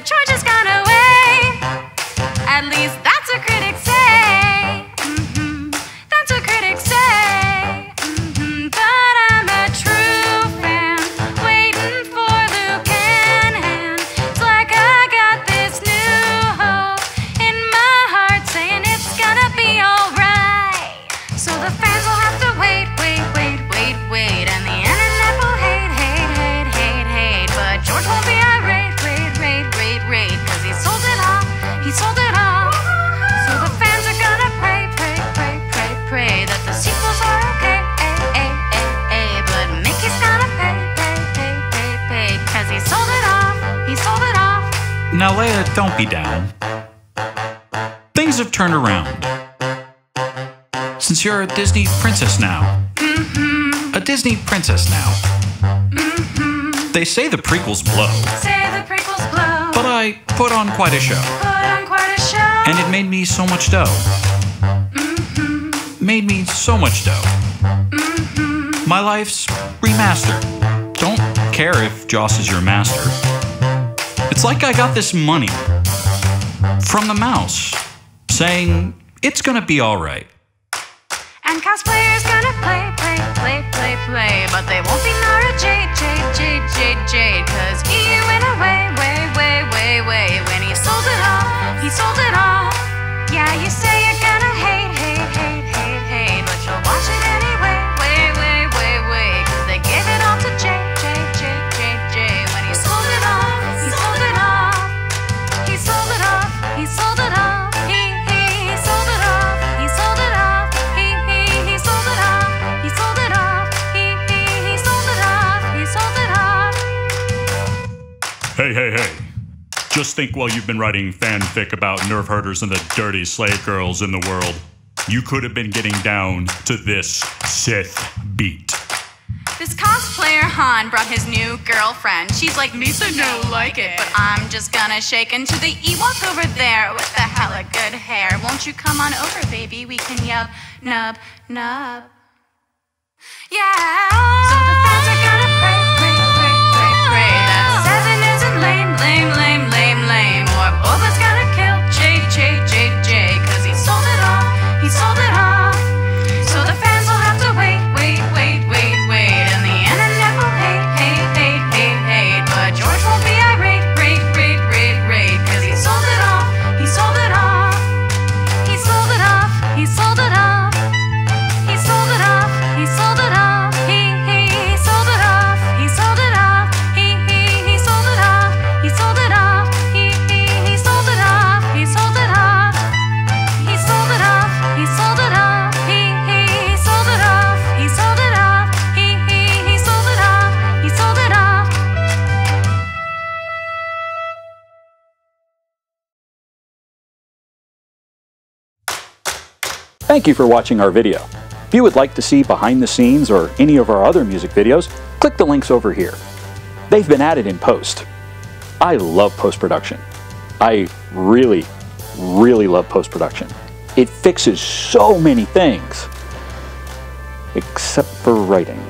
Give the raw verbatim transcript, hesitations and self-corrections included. that George has gone away. At least that's what critics say. Mm-hmm. That's what critics say. Mm-hmm. But I'm a true fan, waiting for Luke and Han. It's like I got this new hope in my heart, saying it's gonna be alright. So the fans will have to wait, wait, wait, wait, wait, and the internet will hate, hate, hate, hate, hate. But George won't be irate, rate, rate, rate, rate, cause he sold it all. He sold it all. So the fans are gonna pray, pray, pray, pray, pray that the sequels are okay, ay, ay, ay, ay. But Mickey's gonna pay, pay, pay, pay, pay, cause he sold it off, he sold it off. Now Leia, don't be down. Things have turned around. Since you're a Disney princess now. Mm-hmm. A Disney princess now. Mm-hmm. They say the prequels blow. Say the prequels blow. But I put on quite a show. And it made me so much dough. Mm-hmm. Made me so much dough. Mm-hmm. My life's remastered. Don't care if Joss is your master. It's like I got this money from the mouse saying it's gonna be alright. And cosplayers gonna play, play, play, play, play. But they won't be Nora, Jade, Jade, Jade, Jade, Jade. Cause he went away, way, way, way, way. When he sold it all, he sold it all. Yeah, you say you're gonna hate, hate, hate, hate, hate, but you'll watch it anyway, way, way, way, way. Cause they gave it all to Jay, Jay, Jay, Jay, Jay. When he sold it off, he sold it off. He sold it off, he sold it off. He, he, he sold it off, he sold it off. He, he, he sold it off, he sold it off. He, he, he sold it off, he sold it off. Hey, hey, hey. Just think while you've been writing fanfic about nerve herders and the dirty slave girls in the world, you could have been getting down to this Sith beat. This cosplayer Han brought his new girlfriend. She's like, me so no like it, but I'm just gonna shake into the Ewok over there with the hella good hair. Won't you come on over, baby? We can yub, nub, nub. Yeah. So the fans are gonna pray, pray, pray, pray, pray that seven isn't lame, lame, lame. Boba's gotta kill J, J, J, J, cause he sold it off, he sold it off. So the fans will have to wait, wait, wait, wait, wait. And the internet will hate, hate, hate, hate, hate. But George won't be irate, rate, rate, rate, rate, cause he sold it off, he sold it off. He sold it off, he sold it off. He sold it off, he sold it off. He, he, he sold it off, he sold it off. He, he, he sold it off, he sold it off. Thank you for watching our video. If you would like to see behind the scenes or any of our other music videos, click the links over here. They've been added in post. I love post-production. I really, really love post-production. It fixes so many things, except for writing.